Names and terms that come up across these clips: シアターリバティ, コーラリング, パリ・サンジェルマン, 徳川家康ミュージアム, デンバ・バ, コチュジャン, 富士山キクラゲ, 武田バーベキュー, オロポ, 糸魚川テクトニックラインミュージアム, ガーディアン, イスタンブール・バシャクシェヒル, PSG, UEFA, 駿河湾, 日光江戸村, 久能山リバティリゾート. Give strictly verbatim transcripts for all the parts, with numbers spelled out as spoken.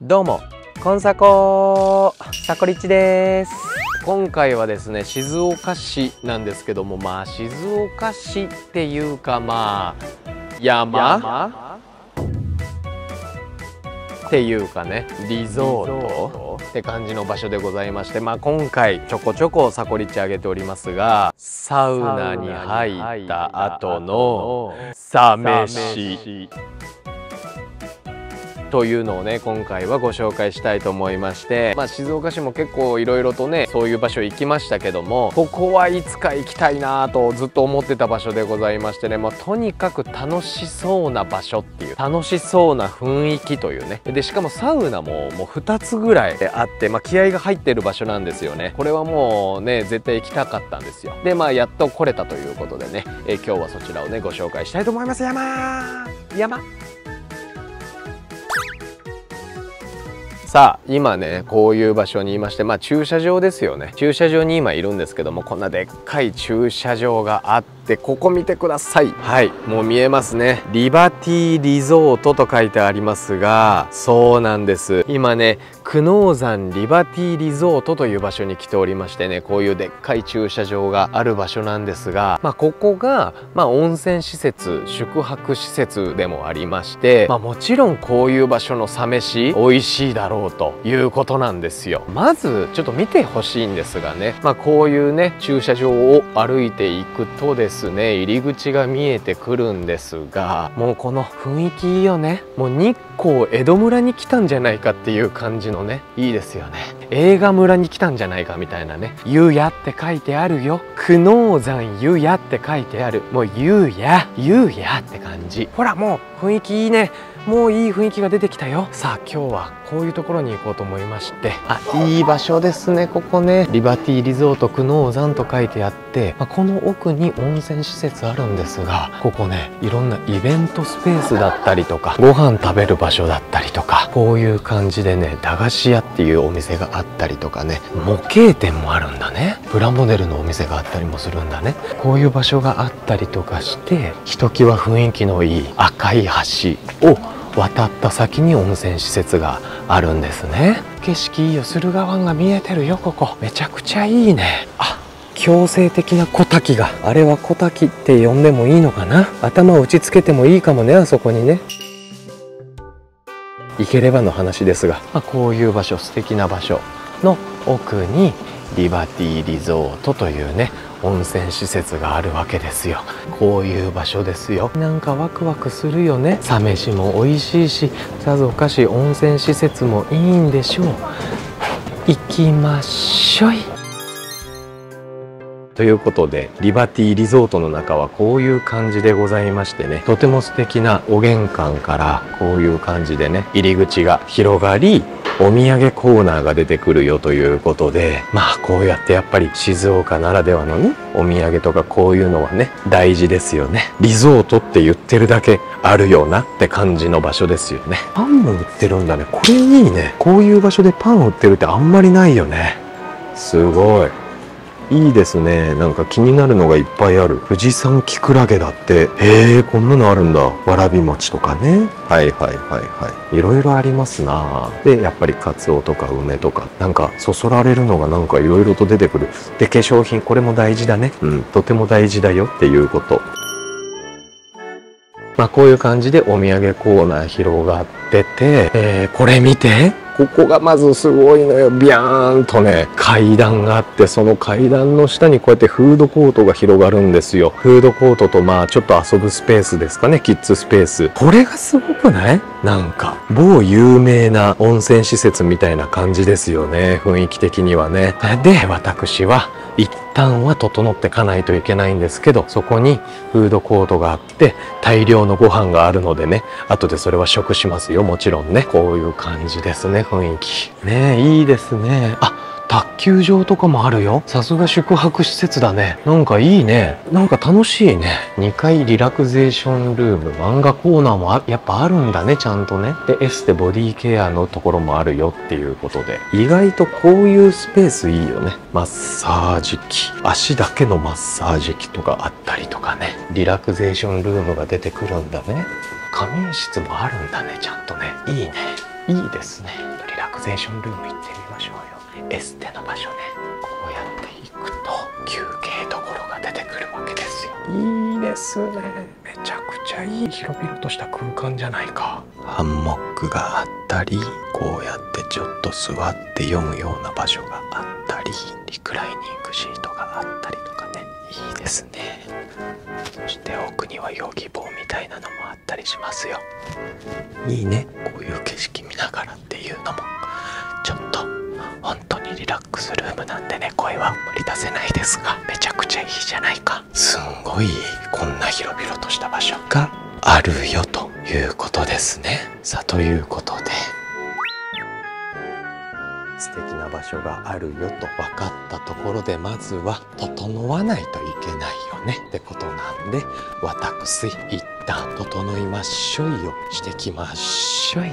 どうもこんさこーさこりっちです。今回はですね、静岡市なんですけども、まあ静岡市っていうか、まあ山っていうかね、リゾートって感じの場所でございまして、まあ今回ちょこちょこさこりっちあげておりますが、サウナに入った後のサ飯というのをね、今回はご紹介したいと思いまして、まあ、静岡市も結構いろいろとね、そういう場所行きましたけども、ここはいつか行きたいなぁとずっと思ってた場所でございましてね、まあ、とにかく楽しそうな場所っていう、楽しそうな雰囲気というね、でしかもサウナももうふたつぐらいあって、まあ、気合が入ってる場所なんですよね。これはもうね、絶対行きたかったんですよ。でまあやっと来れたということでね、え今日はそちらをねご紹介したいと思います。山山さあ今ね、こういう場所にいまして、まあ駐車場ですよね。駐車場に今いるんですけども、こんなでっかい駐車場があって、ここ見てください。はい、もう見えますね、リバティリゾートと書いてありますが、そうなんです。今ね、久能山リバティリゾートという場所に来ておりましてね、こういうでっかい駐車場がある場所なんですが、まあここがまあ温泉施設、宿泊施設でもありまして、まあもちろんこういう場所のサ飯美味しいだろうということなんですよ。まずちょっと見てほしいんですがね、まあ、こういうね駐車場を歩いていくとですね、入り口が見えてくるんですが、もうこの雰囲気いいよね。もう日光江戸村に来たんじゃないかっていう感じのね、いいですよね。映画村に来たんじゃないかみたいなね。湯屋って書いてあるよ。久能山湯屋って書いてある。もう湯屋湯屋って感じ。ほらもう雰囲気いいね。もういい雰囲気が出てきたよ。さあ今日はこういうところに行こうと思いまして、あ、いい場所ですね。ここね、リバティリゾート久能山と書いてあって、まあ、この奥に温泉施設あるんですが、ここね、いろんなイベントスペースだったりとか、ご飯食べる場所だったりとか、こういう感じでね、駄菓子屋っていうお店があったりとかね、模型店もあるんだね。プラモデルのお店があったりもするんだね。こういう場所があったりとかして、ひときわ雰囲気のいい赤い橋を渡った先に温泉施設があるんですね。景色いいよ。駿河湾が見えてるよ。ここめちゃくちゃいいね。あ、強制的な小滝が、あれは小滝って呼んでもいいのかな。頭を打ちつけてもいいかもね、あそこにね。行ければの話ですが、まあ、こういう場所、素敵な場所の奥にリバティリゾートというね、温泉施設があるわけですよ。こういう場所ですよ。なんかワクワクするよね。サ飯も美味しいし、さぞかし温泉施設もいいんでしょう。行きましょい。ということで、リバティリゾートの中はこういう感じでございましてね、とても素敵なお玄関からこういう感じでね、入り口が広がり、お土産コーナーが出てくるよということで、まあこうやってやっぱり静岡ならではのね、お土産とかこういうのはね、大事ですよね。リゾートって言ってるだけあるよなって感じの場所ですよね。パンも売ってるんだね。これいいね。こういう場所でパン売ってるってあんまりないよね。すごい。いいですね。なんか気になるのがいっぱいある。富士山キクラゲだって。へえ、こんなのあるんだ。わらび餅とかね。はいはいはいはい。いろいろありますな。で、やっぱりカツオとか梅とか、なんかそそられるのがなんかいろいろと出てくる。で、化粧品、これも大事だね。うん、とても大事だよっていうこと。まあこういう感じでお土産コーナー広がってて、えー、これ見て。ここがまずすごいのよ。ビャーンとね、階段があって、その階段の下にこうやってフードコートが広がるんですよ。フードコートと、まあちょっと遊ぶスペースですかね、キッズスペース。これがすごくない？なんか某有名な温泉施設みたいな感じですよね、雰囲気的にはね。で、私は一旦は整ってかないといけないんですけど、そこにフードコートがあって大量のご飯があるのでね、後でそれは食しますよ、もちろんね。こういう感じですね、雰囲気ね。いいですね。あ、卓球場とかもあるよ。さすが宿泊施設だね。なんかいいね。なんか楽しいね。にかいリラクゼーションルーム、漫画コーナーもあやっぱあるんだね、ちゃんとね。で、エステボディケアのところもあるよっていうことで、意外とこういうスペースいいよね。マッサージ機、足だけのマッサージ機とかあったりとかね。リラクゼーションルームが出てくるんだね。仮眠室もあるんだね、ちゃんとね。いいね。いいですね。リラクゼーションルーム行ってみましょうよ。エステの場所ね、こうやって行くと休憩どころが出てくるわけですよ。いいですね。めちゃくちゃいい広々とした空間じゃないか。ハンモックがあったり、こうやってちょっと座って読むような場所があったり、リクライニングシートがあったりとかね、いいですね。そして奥にはヨギボーみたいなのもあったりしますよ。いいね、こういう景色見ながらっていうのも。ちょっと本当にリラックスルームなんでね、声はあんまり出せないですが、めちゃくちゃいいじゃないか。すんごいこんな広々とした場所があるよということですね。さあ、ということで素敵な場所があるよと分かったところで、まずは整わないといけないよねってことなんで、私一旦整いましょいをしてきましょい。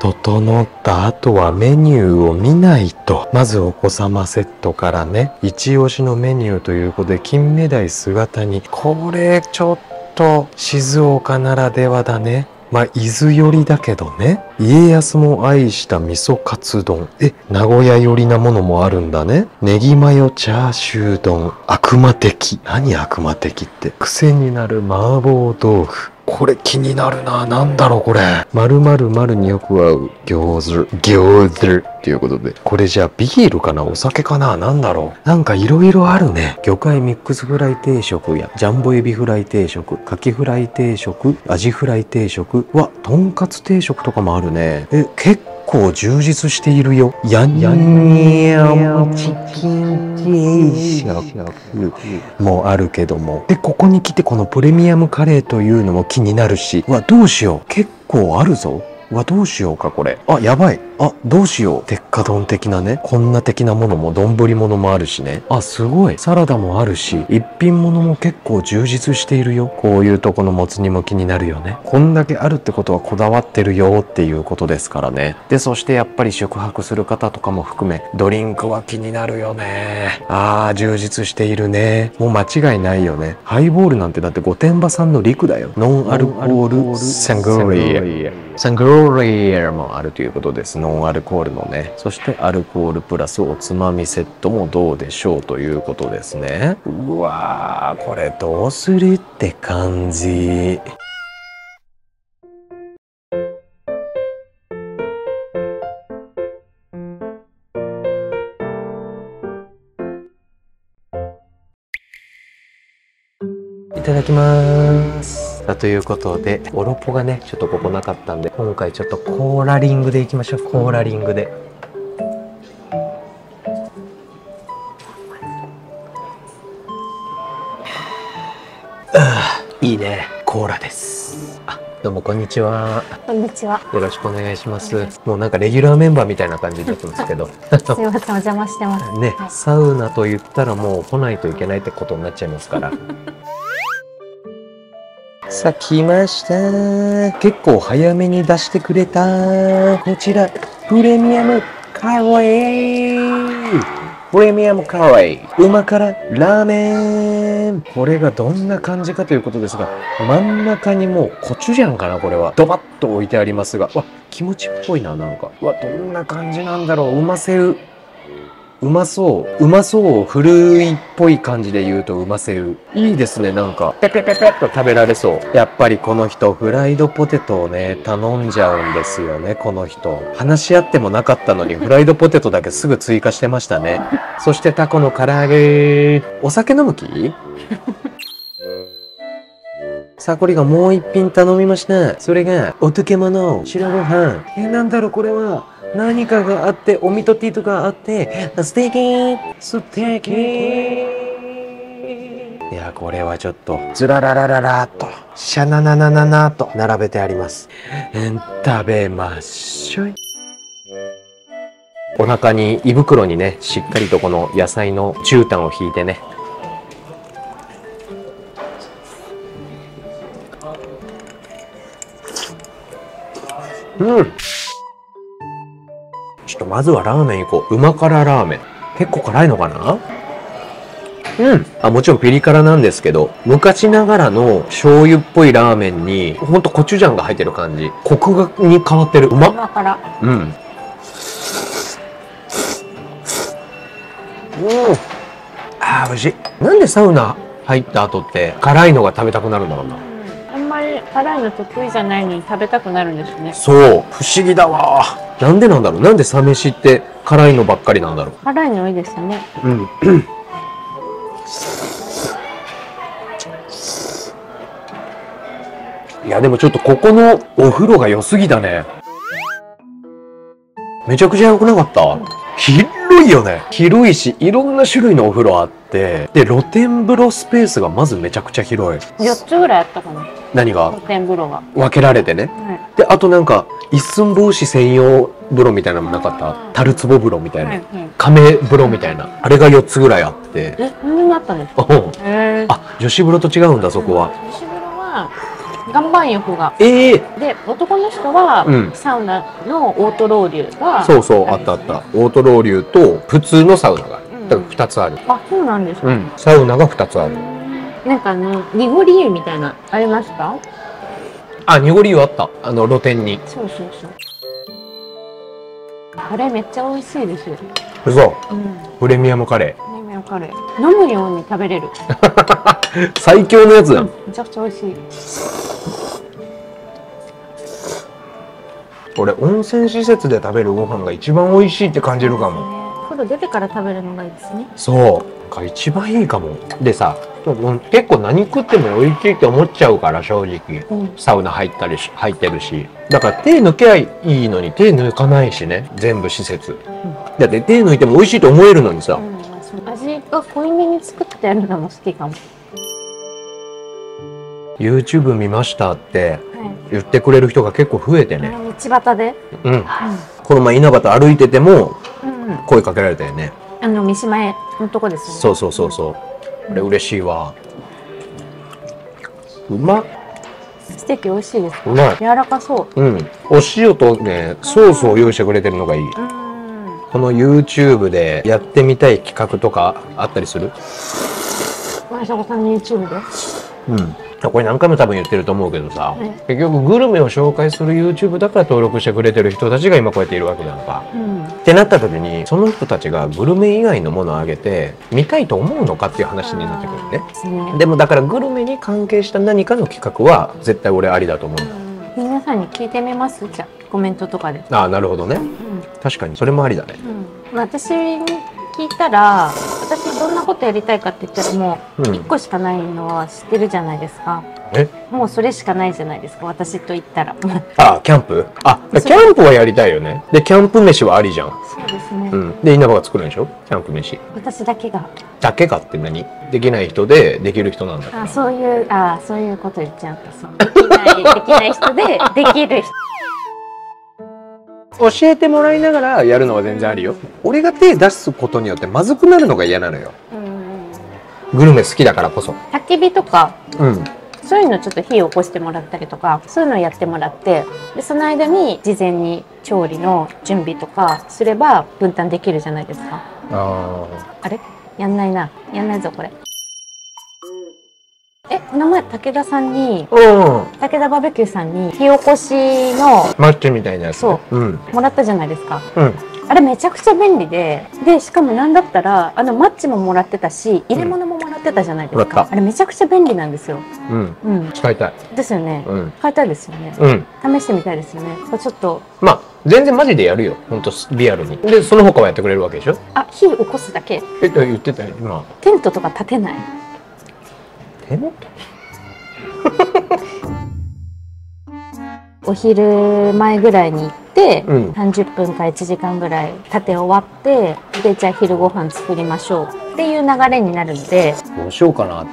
整った後はメニューを見ないと。まずお子様セットからね、一押しのメニューということで、金目鯛姿煮、これちょっと静岡ならではだね。まあ伊豆寄りだけどね、家康も愛した味噌カツ丼、え名古屋寄りなものもあるんだね。ネギマヨチャーシュー丼、悪魔的、何悪魔的って、癖になる麻婆豆腐、これ気になるな。なんだろうこれ。〇〇〇によく合う餃子、餃子っていうことで。これじゃあビールかな、お酒かな、なんだろう。なんかいろいろあるね。魚介ミックスフライ定食やジャンボエビフライ定食、カキフライ定食、アジフライ定食は、とんかつ定食とかもあるね。え、結構充実しているよ。ヤンニョムチキン定食もあるけども。で、ここに来てこのプレミアムカレーというのも気になるし。うわ、どうしよう。結構あるぞ。うわ、どうしようか、これ。あ、やばい。あ、どうしよう。鉄火丼的なね。こんな的なものも、丼物もあるしね。あ、すごい。サラダもあるし、一品物も結構充実しているよ。こういうとこのもつ煮も気になるよね。こんだけあるってことはこだわってるよっていうことですからね。で、そしてやっぱり宿泊する方とかも含め、ドリンクは気になるよね。あー、充実しているね。もう間違いないよね。ハイボールなんてだって御殿場産のリクだよ。ノンアルコールサングリア。サングリアもあるということです。ノンアルコールのね。そしてアルコールプラスおつまみセットもどうでしょうということですね。うわー、これどうするって感じ。いただきます。ということで、オロポがねちょっとここなかったんで、今回ちょっとコーラリングでいきましょう。コーラリングで、あーいいね、コーラです。あ、どうもこんにちは。こんにちは。よろしくお願いします。もうなんかレギュラーメンバーみたいな感じになってますけど。すいません、お邪魔してます。ね、はい、サウナと言ったらもう来ないといけないってことになっちゃいますから。さあ、来ました。結構早めに出してくれた。こちら、プレミアムカレー。プレミアムカレー。うま辛ラーメン。これがどんな感じかということですが、真ん中にもうコチュジャンかな、これは。ドバッと置いてありますが、わ、キムチっぽいな、なんか。わ、どんな感じなんだろう。うませう。うまそう。うまそう。古いっぽい感じで言うとうませう。いいですね、なんか。ペペペペっと食べられそう。やっぱりこの人、フライドポテトをね、頼んじゃうんですよね、この人。話し合ってもなかったのに、フライドポテトだけすぐ追加してましたね。そしてタコの唐揚げ。お酒飲む気？さあ、これがもう一品頼みました。それが、お漬物、白ご飯。え、なんだろう、これは。何かがあって、おみとティーとかあって、素敵素敵。いや、これはちょっと、ずらららららっと、シャナナナナナと並べてあります。食べましょい。お腹に、胃袋にね、しっかりとこの野菜の絨毯を引いてね。うん。まずはラーメン行こう。うま辛ラーメン。結構辛いのかな？うん。あ、もちろんピリ辛なんですけど、昔ながらの醤油っぽいラーメンに、ほんとコチュジャンが入ってる感じ。コクがに変わってる。うまっ。うま辛。うん。うん。あー、美味しい。なんでサウナ入った後って辛いのが食べたくなるんだろうな。辛いの得意じゃないのに食べたくなるんですね。そう、不思議だわ。なんでなんだろう。なんでサ飯って辛いのばっかりなんだろう。辛いの多いですね。うん。いやでもちょっとここのお風呂が良すぎだね。めちゃくちゃ良くなかった。うん、広いよね。広いし、いろんな種類のお風呂あって、で露天風呂スペースがまずめちゃくちゃ広い。よっつぐらいあったかな。何が？露天風呂が分けられてね。はい、であとなんか一寸法師専用風呂みたいなのもなかった。樽壺風呂みたいな、はいはい、亀風呂みたいな、あれがよっつぐらいあって。え、そんなあったんですか？へえ。あ、女子風呂と違うんだそこは。女子風呂は。岩盤浴が、えー、で男の人は、うん、サウナのオートロウリュウが、そうそう、あったあった。オートロウリュウと普通のサウナがある、うん、だからふたつある。あ、そうなんですか、ね。うん、サウナがふたつある。なんかあの濁り湯みたいなありました？あ、濁り湯あった。あの露店に。そうそうそう。あれめっちゃ美味しいですよ。嘘、うん、プレミアムカレー。カレー飲むように食べれる。最強のやつだ、うん、めちゃくちゃ美味しい。俺温泉施設で食べるご飯が一番美味しいって感じるかも。風呂出てから食べるのがいいですね。そうか、一番いいかも。でさ、結構何食っても美味しいって思っちゃうから正直、うん、サウナ入ったりし入ってるし、だから手抜けばいいのに手抜かないしね、全部施設、うん、だって手抜いても美味しいと思えるのにさ、うん、味が濃いめに作ってあるのも好きかも。 YouTube 見ましたって言ってくれる人が結構増えてね、道端で、うん、この前稲葉と歩いてても声かけられたよね、あの三島へのとこですね。そうそうそうそう、あれ嬉しいわ。うまっ。ステーキ美味しいです。うまい。柔らかそう。うん、お塩とねソースを用意してくれてるのがいい。この YouTube でやってみたい企画とかあったりする？前坂さんの YouTube で？うん。これ何回も多分言ってると思うけどさ、はい、結局グルメを紹介する YouTube だから登録してくれてる人たちが今こうやっているわけなのか。うん、ってなった時に、その人たちがグルメ以外のものをあげて、見たいと思うのかっていう話になってくるね。うん、でもだからグルメに関係した何かの企画は絶対俺ありだと思うんだ。うん、皆さんに聞いてみます？じゃあコメントとかで。ああ、なるほどね、うん、確かにそれもありだね、うん、私に聞いたら、私どんなことやりたいかって言ったらもういっこしかないのは知ってるじゃないですか、うん、え、もうそれしかないじゃないですか、私と言ったら。ああ、キャンプ。あ、キャンプはやりたいよね。でキャンプ飯はありじゃん。そうですね、うん、で稲葉が作るんでしょキャンプ飯。私だけがだけがって何？できない人でできる人なんだから。あ、そういう、あ、そういうこと言っちゃうと、そうできないできない人でできる人。教えてもらいながらやるのは全然ありよ。俺が手出すことによってまずくなるのが嫌なのよ。グルメ好きだからこそ。焚き火とか、うん、そういうのちょっと火を起こしてもらったりとか、そういうのをやってもらって、でその間に事前に調理の準備とかすれば分担できるじゃないですか。あー、あれ？やんないな、やんないぞこれ。え、この前武田さんに、武田バーベキューさんに火起こしのマッチみたいなやつ、そう、うん、もらったじゃないですか、うん、あれめちゃくちゃ便利で、でしかもなんだったらあのマッチももらってたし、入れ物ももらってたじゃないですか、うん、あれめちゃくちゃ便利なんですよ。うん、うん、使いたいですよね、うん、使いたいですよね、うん、試してみたいですよね。これちょっと、まあ全然マジでやるよ、ほんとリアルに。でその他はやってくれるわけでしょ。あ、火起こすだけ。えっと言ってたよ今。テントとか立てない？テント？お昼前ぐらいに行って、うん、さんじゅっぷんかいちじかんぐらい立て終わって、でじゃあ昼ご飯作りましょうっていう流れになるので。どうしようかな。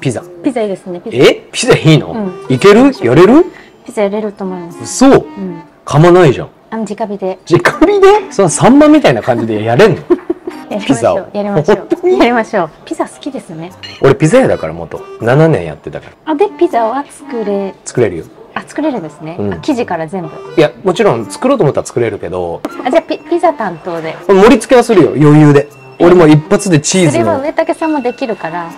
ピザ。ピザいいですね。ピザ。え？ピザいいの？うん、いける？やれる？ピザやれると思います。そう。うん、噛まないじゃん。あの直火で。直火で？そのサンマみたいな感じでやれんの？ピザをやりましょう。やりましょう。ピザ好きですね。俺ピザ屋だから元。ななねんやってたから。あ、でピザは作れ。作れるよ。あ、作れるんですね、うん、生地から全部。いや、もちろん作ろうと思ったら作れるけど。あ、じゃあ ピ, ピザ担当で盛り付けはするよ、余裕で。俺も一発でチーズの。それは植竹さんもできるから。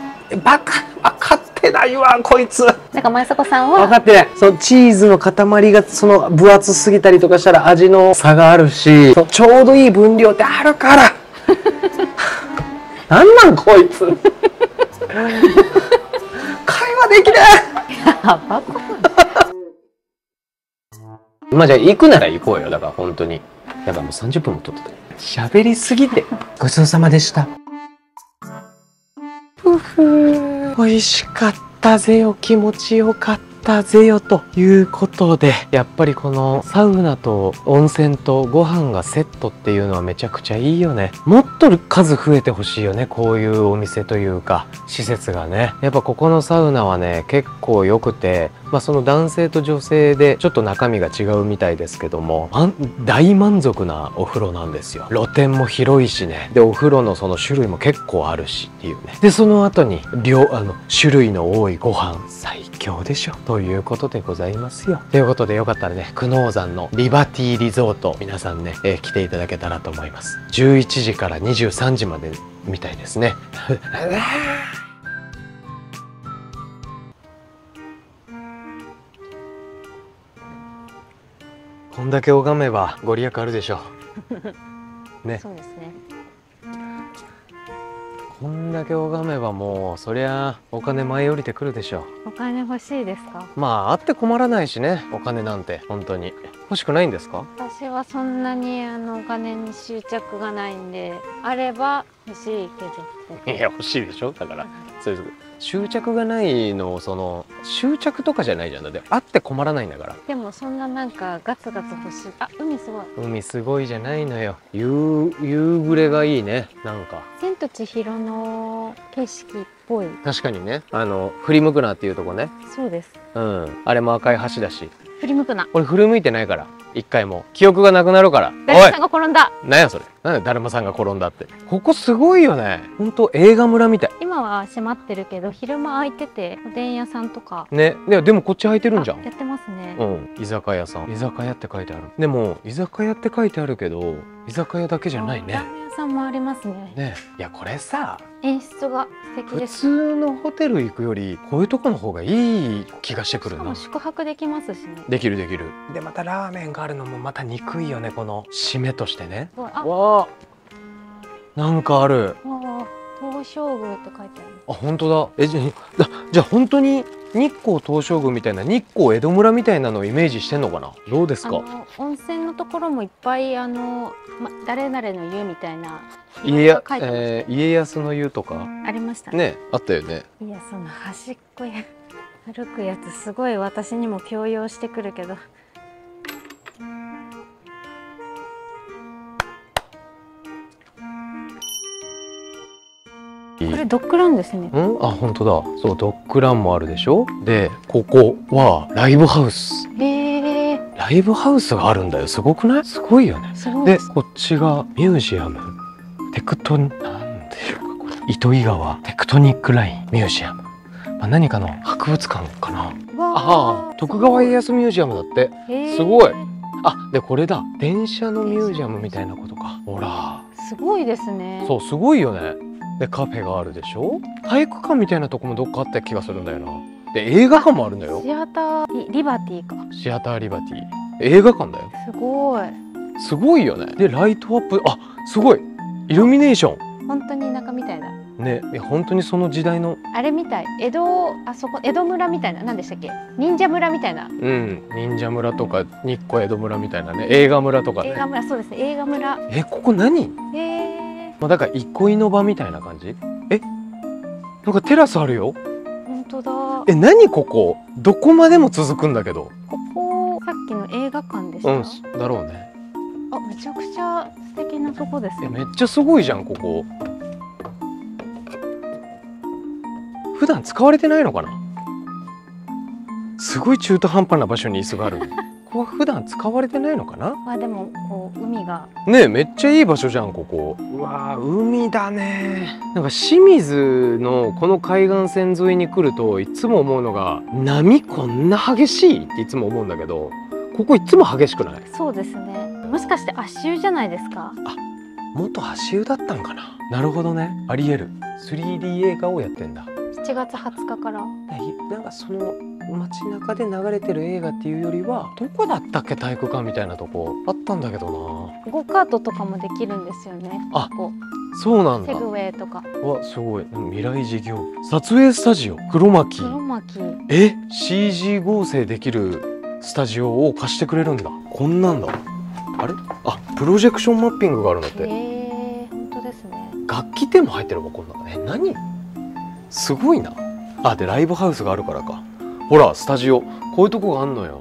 バカ、分かってないわこいつ。なんか前迫さんは分かってない。そのチーズの塊がその分厚すぎたりとかしたら味の差があるし、ちょうどいい分量ってあるからなんなんこいつ会話できない。やばこまあじゃあ行くなら行こうよ。だから本当にやばい、もうさんじゅっぷんも撮ってた。喋りすぎてごちそうさまでした。ふふ、美味しかったぜよ、気持ちよかったぜよということで、やっぱりこのサウナと温泉とご飯がセットっていうのはめちゃくちゃいいよね。もっと数増えてほしいよね、こういうお店というか施設がね。やっぱここのサウナはね結構良くて、まあその男性と女性でちょっと中身が違うみたいですけども、大満足なお風呂なんですよ。露天も広いしね、でお風呂のその種類も結構あるしっていうね。でその後に量あの種類の多いご飯、最強でしょということでございますよ。ということでよかったらね、久能山のリバティリゾート、皆さんね、えー、来ていただけたらと思います。じゅういちじからにじゅうさんじまでみたいですねこんだけ拝めばご利益あるでしょうね。そうですね。こんだけ拝めばもうそりゃお金舞い降りてくるでしょう。お金欲しいですか？まああって困らないしね、お金なんて。本当に欲しくないんですか？私はそんなにあのお金に執着がないんで、あれば欲しいけど。いや欲しいでしょ、だからそういう執着がないの、その執着とかじゃないじゃん。だってあって困らないんだから。でもそんななんかガツガツ欲しい。あ、海すごい。海すごいじゃないのよ。夕、夕暮れがいいね。なんか千と千尋の景色っぽい。確かにね。あの振り向くなっていうとこね。そうです。うん。あれも赤い橋だし。振り向くな。俺振り向いてないから。一回も記憶がなくなるから。だるまさんが転んだ。なんやそれ。なんでだるまさんが転んだって。ここすごいよね。本当映画村みたい。今は閉まってるけど昼間空いてて、おでん屋さんとか。ね、で、でもこっち空いてるんじゃん。やってますね。うん、居酒屋さん。居酒屋って書いてある。でも居酒屋って書いてあるけど、居酒屋だけじゃないね。ラーメン屋さんもありますね。ね、いやこれさ。演出が素敵です。普通のホテル行くよりこういうとこの方がいい気がしてくるな。宿泊できますしね。できるできる。でまたラーメンがあるのもまた憎いよね、この締めとしてね。わあ、なんかある。東照宮って書いてある。あ、本当だ。え、じゃあ、じゃあ本当に日光東照宮みたいな、日光江戸村みたいなのをイメージしてんのかな。どうですか。温泉のところもいっぱいあの、ま、誰々の湯みたいな。家や、えー、家康の湯とかありましたね。ね、あったよね。いや、その端っこや歩くやつすごい私にも強要してくるけど。これドッグランですね。うん、あ、本当だ。そう、ドッグランもあるでしょ。で、ここはライブハウス。へえ。ライブハウスがあるんだよ。すごくない？すごいよね。で、こっちがミュージアム。テクトニ、なんでしょうかこれ。糸魚川テクトニックラインミュージアム。まあ、何かの博物館かな。ああ、徳川家康ミュージアムだって。すごい。あ、で、これだ。電車のミュージアムみたいなことか。ほら。すごいですね。そう、すごいよね。でカフェがあるでしょ。体育館みたいなとこもどっかあった気がするんだよな。で映画館もあるんだよ。シアターリバティか。シアターリバティ映画館だよ。すごい。すごいよね。でライトアップ、あ、すごいイルミネーション。本当に田舎みたいだね。いや本当にその時代のあれみたい。江戸、あそこ江戸村みたいな、何でしたっけ、忍者村みたいな。うん、忍者村とか日光江戸村みたいなね。映画村とかね。映画村、そうですね、映画村。え、ここ何、えーまあだから憩いの場みたいな感じ。え、なんかテラスあるよ。本当だ。え、何ここ、どこまでも続くんだけど。ここさっきの映画館でした。うん、だろうね。あ、めちゃくちゃ素敵なとこですよね。めっちゃすごいじゃんここ。普段使われてないのかな。すごい中途半端な場所に椅子がある。こは普段使われてないのかな。まあでもこう海がね、めっちゃいい場所じゃんここ。うわー、海だね。なんか清水のこの海岸線沿いに来るといつも思うのが、波こんな激しいっていつも思うんだけど、ここいつも激しくない？そうですね。もしかして足湯じゃないですか？あ、元足湯だったんかな。なるほどね、ありえる。スリーディー 映画をやってんだ。しちがつはつかから。なんかその街中で流れてる映画っていうよりは、どこだったっけ体育館みたいなとこあったんだけどな。ゴーカートとかもできるんですよね。あ、ここそうなんだ。セグウェイとか。わ、すごい。未来事業撮影スタジオ黒巻。黒巻。え、シージー 合成できるスタジオを貸してくれるんだ。こんなんだ。あれ？あ、プロジェクションマッピングがあるんだって。ええ、本当ですね。楽器店も入ってるわこんなの。え、何？すごいな。あ、でライブハウスがあるからか。ほらスタジオこういうとこがあんのよ。